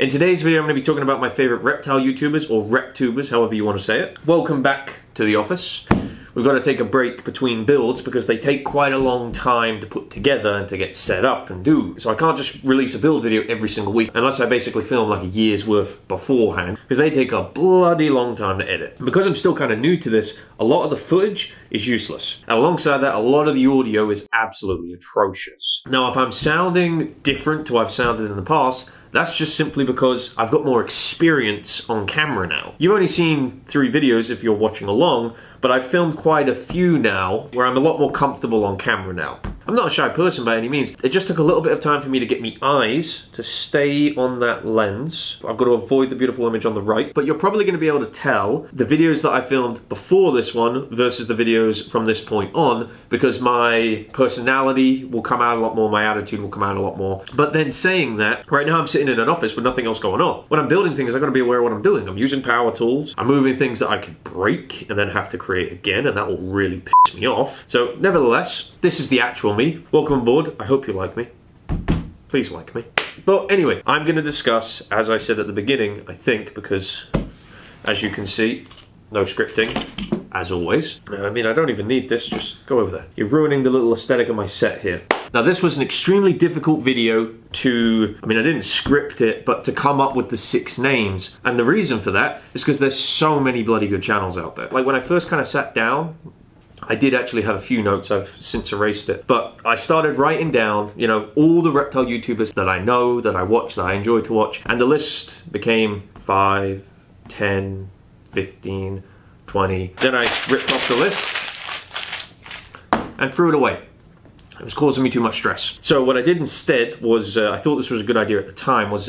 In today's video, I'm going to be talking about my favorite reptile YouTubers, or reptubers, however you want to say it. Welcome back to the office. We've got to take a break between builds because they take quite a long time to put together and to get set up and do. So I can't just release a build video every single week unless I basically film like a year's worth beforehand, because they take a bloody long time to edit. And because I'm still kind of new to this, a lot of the footage is useless. And alongside that, a lot of the audio is absolutely atrocious. Now, if I'm sounding different to what I've sounded in the past, that's just simply because I've got more experience on camera now. You've only seen 3 videos if you're watching along, but I've filmed quite a few now where I'm a lot more comfortable on camera now. I'm not a shy person by any means. It just took a little bit of time for me to get me eyes to stay on that lens. I've got to avoid the beautiful image on the right, but you're probably going to be able to tell the videos that I filmed before this one versus the videos from this point on, because my personality will come out a lot more, my attitude will come out a lot more. But then saying that, right now I'm sitting in an office with nothing else going on. When I'm building things, I've got to be aware of what I'm doing. I'm using power tools, I'm moving things that I could break and then have to create again, and that will really piss me off. So nevertheless, this is the actual me. Welcome aboard. I hope you like me. Please like me. But anyway, I'm going to discuss, as I said at the beginning, I think, because as you can see, no scripting, as always. I mean, I don't even need this, just go over there. You're ruining the little aesthetic of my set here. Now, this was an extremely difficult video to, I mean, I didn't script it, but to come up with the 6 names. And the reason for that is because there's so many bloody good channels out there. Like, when I first kind of sat down, I did actually have a few notes, I've since erased it, but I started writing down, you know, all the reptile YouTubers that I know, that I watch, that I enjoy to watch, and the list became 5, 10, 15, 20. Then I ripped off the list and threw it away. It was causing me too much stress. So what I did instead was, I thought this was a good idea at the time, was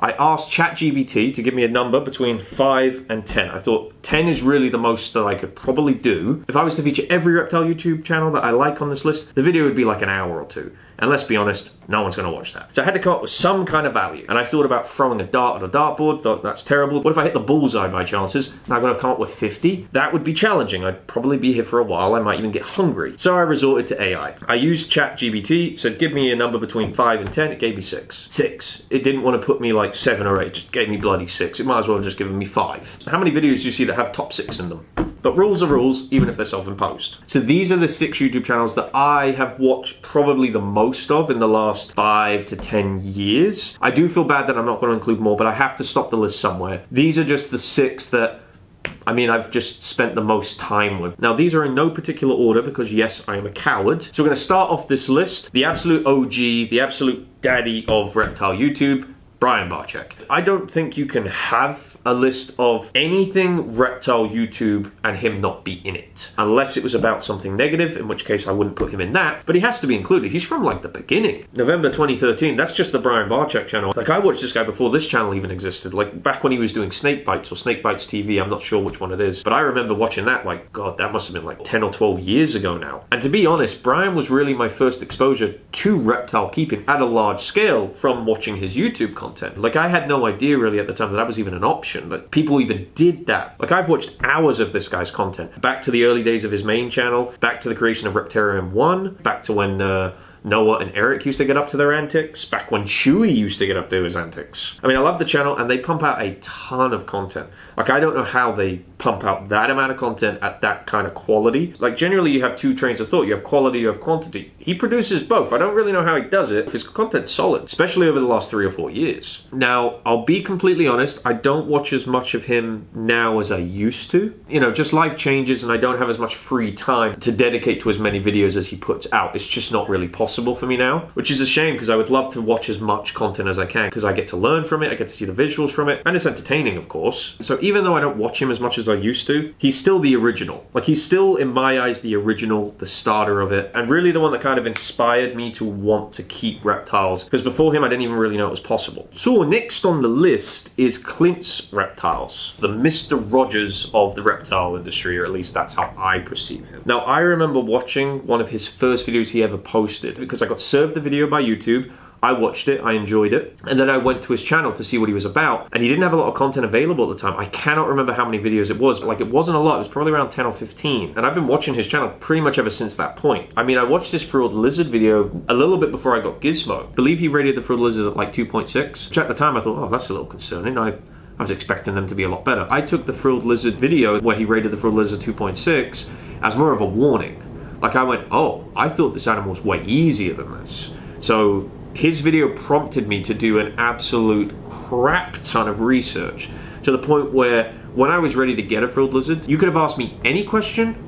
I asked ChatGPT to give me a number between 5 and 10. I thought 10 is really the most that I could probably do. If I was to feature every reptile YouTube channel that I like on this list, the video would be like an hour or 2. And let's be honest, no one's gonna watch that. So I had to come up with some kind of value. And I thought about throwing a dart at a dartboard, thought that's terrible. What if I hit the bullseye by chances? And I'm gonna come up with 50? That would be challenging. I'd probably be here for a while. I might even get hungry. So I resorted to AI. I used ChatGPT, so give me a number between 5 and 10, it gave me 6. 6. It didn't wanna put me like 7 or 8, it just gave me bloody 6. It might as well have just given me 5. How many videos do you see that have top 6 in them? But rules are rules, even if they're self-imposed. So these are the 6 YouTube channels that I have watched probably the most of in the last 5 to 10 years. I do feel bad that I'm not going to include more, but I have to stop the list somewhere. These are just the 6 that, I mean, I've just spent the most time with. Now, these are in no particular order because, yes, I am a coward. So we're going to start off this list. The absolute OG, the absolute daddy of reptile YouTube, Brian Barczyk. I don't think you can have a list of anything reptile YouTube and him not be in it. Unless it was about something negative, in which case I wouldn't put him in that, but he has to be included. He's from like the beginning. November 2013, that's just the Brian Barczyk channel. Like, I watched this guy before this channel even existed, like back when he was doing Snake Bites or Snake Bites TV, I'm not sure which one it is, but I remember watching that like, God, that must have been like 10 or 12 years ago now. And to be honest, Brian was really my first exposure to reptile keeping at a large scale from watching his YouTube content. Like, I had no idea really at the time that was even an option. That people even did that. Like, I've watched hours of this guy's content. Back to the early days of his main channel, back to the creation of Reptarium 1, back to when Noah and Eric used to get up to their antics, back when Chewy used to get up to his antics. I mean, I love the channel, and they pump out a ton of content. Like, I don't know how they pump out that amount of content at that kind of quality. Like, generally you have 2 trains of thought. You have quality, you have quantity. He produces both. I don't really know how he does it. His content's solid, especially over the last 3 or 4 years. Now, I'll be completely honest, I don't watch as much of him now as I used to. You know, just life changes, and I don't have as much free time to dedicate to as many videos as he puts out. It's just not really possible for me now, which is a shame, because I would love to watch as much content as I can, because I get to learn from it, I get to see the visuals from it, and it's entertaining, of course. So even though I don't watch him as much as I used to, he's still the original. Like, he's still, in my eyes, the original, the starter of it, and really the one that kind of inspired me to want to keep reptiles, because before him I didn't even really know it was possible. So next on the list is Clint's Reptiles, the Mr. Rogers of the reptile industry, or at least that's how I perceive him. Now, I remember watching one of his first videos he ever posted, because I got served the video by YouTube. I watched it, I enjoyed it, and then I went to his channel to see what he was about, and he didn't have a lot of content available at the time. I cannot remember how many videos it was, but like it wasn't a lot, it was probably around 10 or 15, and I've been watching his channel pretty much ever since that point. I mean, I watched his frilled lizard video a little bit before I got Gizmo. I believe he rated the frilled lizard at like 2.6, which at the time I thought, oh, that's a little concerning. I was expecting them to be a lot better. I took the frilled lizard video where he rated the frilled lizard 2.6 as more of a warning. Like I went, oh, I thought this animal was way easier than this. So his video prompted me to do an absolute crap ton of research, to the point where when I was ready to get a frilled lizard, you could have asked me any question,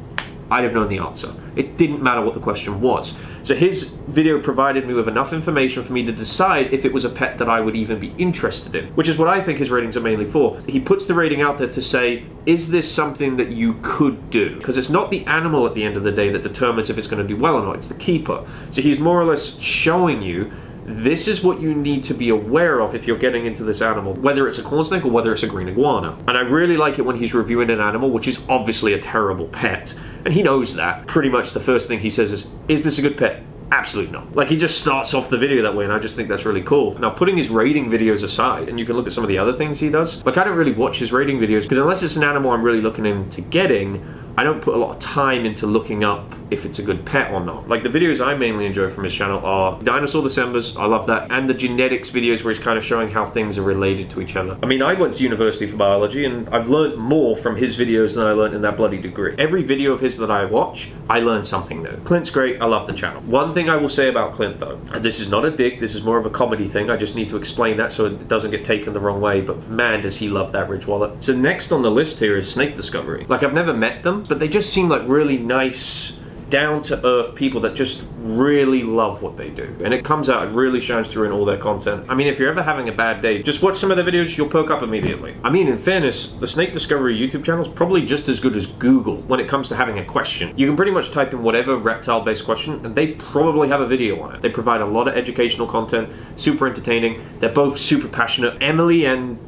I'd have known the answer. It didn't matter what the question was. So his video provided me with enough information for me to decide if it was a pet that I would even be interested in, which is what I think his ratings are mainly for. He puts the rating out there to say, is this something that you could do? Because it's not the animal at the end of the day that determines if it's going to do well or not, it's the keeper. So he's more or less showing you, this is what you need to be aware of if you're getting into this animal, whether it's a corn snake or whether it's a green iguana. And I really like it when he's reviewing an animal, which is obviously a terrible pet. And he knows that. Pretty much the first thing he says is this a good pet? Absolutely not. Like, he just starts off the video that way, and I just think that's really cool. Now, putting his rating videos aside, and you can look at some of the other things he does. Like, I don't really watch his rating videos, because unless it's an animal I'm really looking into getting, I don't put a lot of time into looking up if it's a good pet or not. Like, the videos I mainly enjoy from his channel are Dinosaur Decembers, I love that, and the genetics videos where he's kind of showing how things are related to each other. I mean, I went to university for biology, and I've learned more from his videos than I learned in that bloody degree. Every video of his that I watch, I learn something new. Clint's great, I love the channel. One thing I will say about Clint, though, and this is not a dig, this is more of a comedy thing, I just need to explain that so it doesn't get taken the wrong way, but man, does he love that Ridge Wallet. So next on the list here is Snake Discovery. Like, I've never met them, but they just seem like really nice, down-to-earth people that just really love what they do. And it comes out and really shines through in all their content. I mean, if you're ever having a bad day, just watch some of their videos, you'll perk up immediately. I mean, in fairness, the Snake Discovery YouTube channel is probably just as good as Google when it comes to having a question. You can pretty much type in whatever reptile-based question, and they probably have a video on it. They provide a lot of educational content, super entertaining. They're both super passionate. Emily and...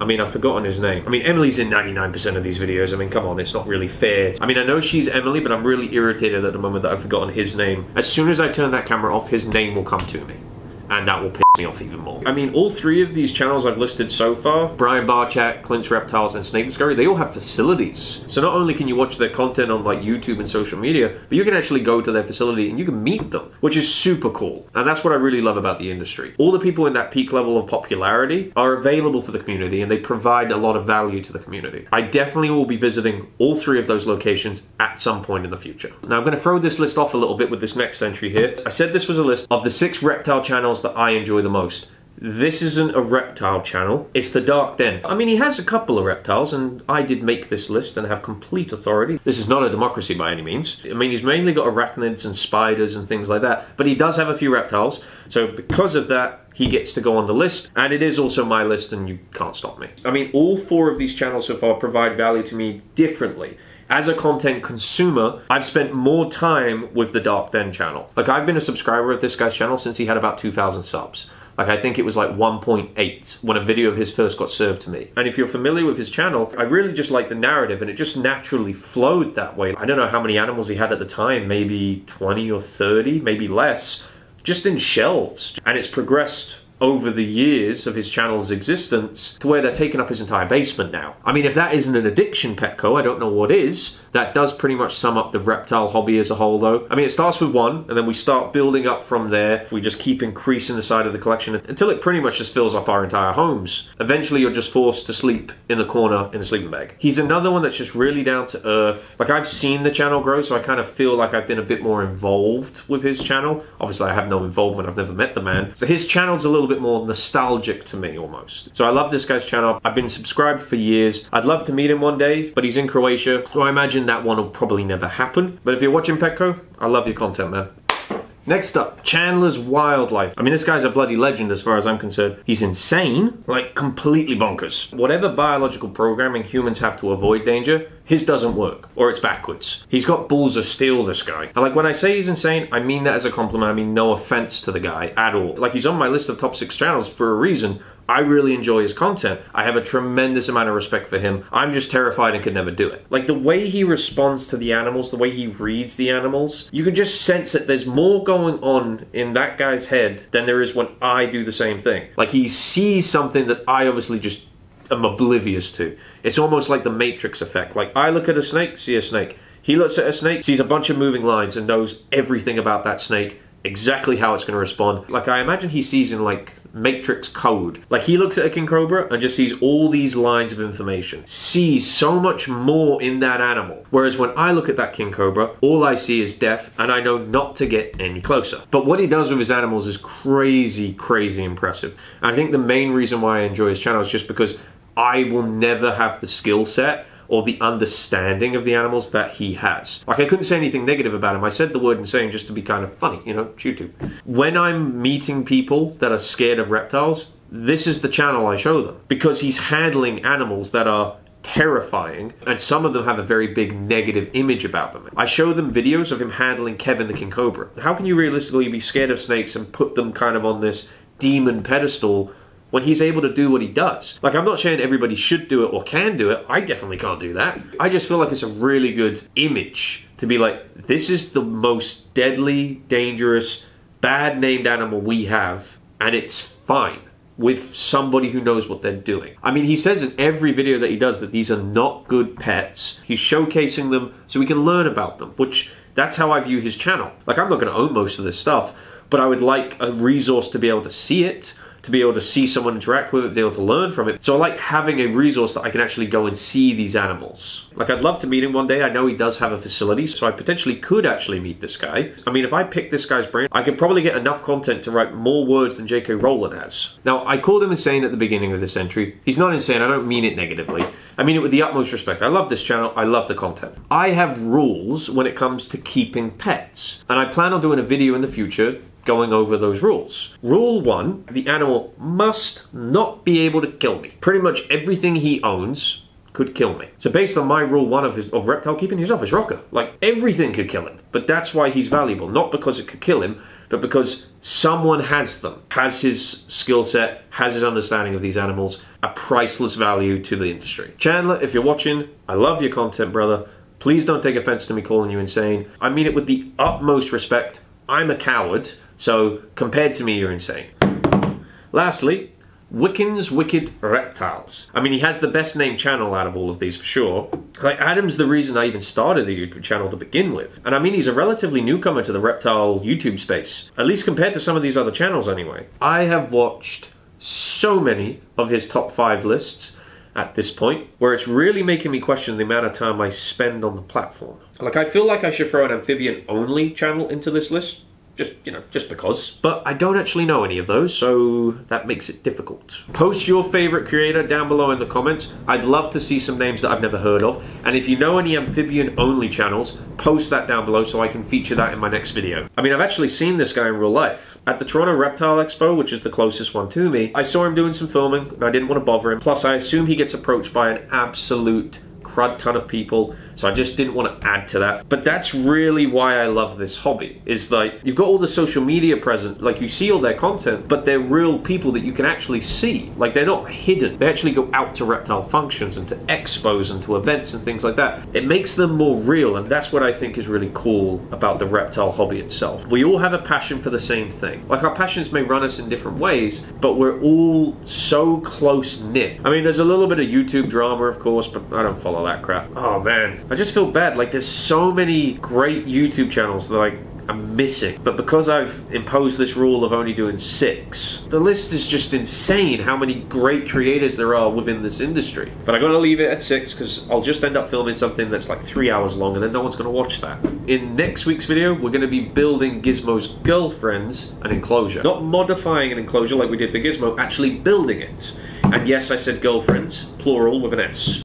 I mean, I've forgotten his name. I mean, Emily's in 99% of these videos. I mean, come on, it's not really fair. I mean, I know she's Emily, but I'm really irritated at the moment that I've forgotten his name. As soon as I turn that camera off, his name will come to me, and that will piss me off even more. I mean, all three of these channels I've listed so far, Brian Barczyk, Clint's Reptiles, and Snake Discovery, they all have facilities. So not only can you watch their content on like YouTube and social media, but you can actually go to their facility and you can meet them, which is super cool. And that's what I really love about the industry. All the people in that peak level of popularity are available for the community, and they provide a lot of value to the community. I definitely will be visiting all three of those locations at some point in the future. Now I'm gonna throw this list off a little bit with this next entry here. I said this was a list of the 6 reptile channels that I enjoy the most. This isn't a reptile channel, it's The Dark Den. I mean, he has a couple of reptiles, and I did make this list and have complete authority. This is not a democracy by any means. I mean, he's mainly got arachnids and spiders and things like that, but he does have a few reptiles, so because of that, he gets to go on the list, and it is also my list, and you can't stop me. I mean, all 4 of these channels so far provide value to me differently. As a content consumer, I've spent more time with the Dark Den channel. Like, I've been a subscriber of this guy's channel since he had about 2,000 subs. Like, I think it was like 1.8 when a video of his first got served to me. And if you're familiar with his channel, I really just like the narrative, and it just naturally flowed that way. I don't know how many animals he had at the time, maybe 20 or 30, maybe less, just in shelves. And it's progressed over the years of his channel's existence to where they're taking up his entire basement now. I mean, if that isn't an addiction, Petco, I don't know what is. That does pretty much sum up the reptile hobby as a whole, though. I mean, it starts with 1, and then we start building up from there. We just keep increasing the side of the collection until it pretty much just fills up our entire homes. Eventually, you're just forced to sleep in the corner in a sleeping bag. He's another one that's just really down to earth. Like, I've seen the channel grow, so I kind of feel like I've been a bit more involved with his channel. Obviously, I have no involvement. I've never met the man. So his channel's a little bit more nostalgic to me, almost. So I love this guy's channel. I've been subscribed for years. I'd love to meet him one day, but he's in Croatia, so I imagine that one will probably never happen. But if you're watching, Petco, I love your content, man. Next up, Chandler's Wildlife. I mean, this guy's a bloody legend as far as I'm concerned. He's insane, like completely bonkers. Whatever biological programming humans have to avoid danger, his doesn't work, or it's backwards. He's got balls of steel, this guy. And like, when I say he's insane, I mean that as a compliment. I mean no offense to the guy at all. Like, he's on my list of top 6 channels for a reason. I really enjoy his content. I have a tremendous amount of respect for him. I'm just terrified and could never do it. Like, the way he responds to the animals, the way he reads the animals, you can just sense that there's more going on in that guy's head than there is when I do the same thing. Like, he sees something that I obviously just am oblivious to. It's almost like the Matrix effect. Like, I look at a snake, see a snake. He looks at a snake, sees a bunch of moving lines, and knows everything about that snake, exactly how it's going to respond. Like, I imagine he sees in, like, Matrix code. Like, he looks at a king cobra and just sees all these lines of information. Sees so much more in that animal. Whereas when I look at that king cobra, all I see is death, and I know not to get any closer. But what he does with his animals is crazy, crazy impressive. And I think the main reason why I enjoy his channel is just because I will never have the skill set or the understanding of the animals that he has. Like, I couldn't say anything negative about him. I said the word insane just to be kind of funny, you know, YouTube. When I'm meeting people that are scared of reptiles, this is the channel I show them, because he's handling animals that are terrifying, and some of them have a very big negative image about them. I show them videos of him handling Kevin the King Cobra. How can you realistically be scared of snakes and put them kind of on this demon pedestal when he's able to do what he does? Like, I'm not saying everybody should do it or can do it. I definitely can't do that. I just feel like it's a really good image to be like, this is the most deadly, dangerous, bad named animal we have, and it's fine with somebody who knows what they're doing. I mean, he says in every video that he does that these are not good pets. He's showcasing them so we can learn about them, which that's how I view his channel. Like, I'm not gonna own most of this stuff, but I would like a resource to be able to see it, to be able to see someone interact with it, to be able to learn from it. So I like having a resource that I can actually go and see these animals. Like, I'd love to meet him one day. I know he does have a facility, so I potentially could actually meet this guy. I mean, if I pick this guy's brain, I could probably get enough content to write more words than J.K. Rowling has. Now, I called him insane at the beginning of this entry. He's not insane. I don't mean it negatively. I mean it with the utmost respect. I love this channel. I love the content. I have rules when it comes to keeping pets, and I plan on doing a video in the future going over those rules. Rule one, the animal must not be able to kill me. Pretty much everything he owns could kill me. So based on my rule one of reptile keeping, he's off his rocker. Like, everything could kill him, but that's why he's valuable. Not because it could kill him, but because someone has them, has his skill set, has his understanding of these animals, a priceless value to the industry. Chandler, if you're watching, I love your content, brother. Please don't take offense to me calling you insane. I mean it with the utmost respect. I'm a coward. So, compared to me, you're insane. Lastly, Wickens Wicked Reptiles. I mean, he has the best named channel out of all of these, for sure. Like, Adam's the reason I even started the YouTube channel to begin with. And I mean, he's a relatively newcomer to the reptile YouTube space, at least compared to some of these other channels anyway. I have watched so many of his top 5 lists at this point, where it's really making me question the amount of time I spend on the platform. Like, I feel like I should throw an amphibian-only channel into this list, just, you know, just because. But I don't actually know any of those, so that makes it difficult. Post your favorite creator down below in the comments. I'd love to see some names that I've never heard of. And if you know any amphibian-only channels, post that down below so I can feature that in my next video. I mean, I've actually seen this guy in real life. At the Toronto Reptile Expo, which is the closest one to me, I saw him doing some filming, and I didn't want to bother him. Plus, I assume he gets approached by an absolute crud ton of people, so I just didn't want to add to that. But that's really why I love this hobby, is like, you've got all the social media present, like you see all their content, but they're real people that you can actually see. Like, they're not hidden. They actually go out to reptile functions and to expos and to events and things like that. It makes them more real, and that's what I think is really cool about the reptile hobby itself. We all have a passion for the same thing. Like, our passions may run us in different ways, but we're all so close-knit. I mean, there's a little bit of YouTube drama, of course, but I don't follow that crap. Oh man, I just feel bad. Like, there's so many great YouTube channels that I'm missing, but because I've imposed this rule of only doing 6, the list is just insane how many great creators there are within this industry. But I gotta leave it at 6, because I'll just end up filming something that's like 3 hours long, and then no one's gonna watch that. In next week's video, we're gonna be building Gizmo's girlfriend's an enclosure. Not modifying an enclosure like we did for Gizmo, actually building it. And yes, I said girlfriends, plural with an S.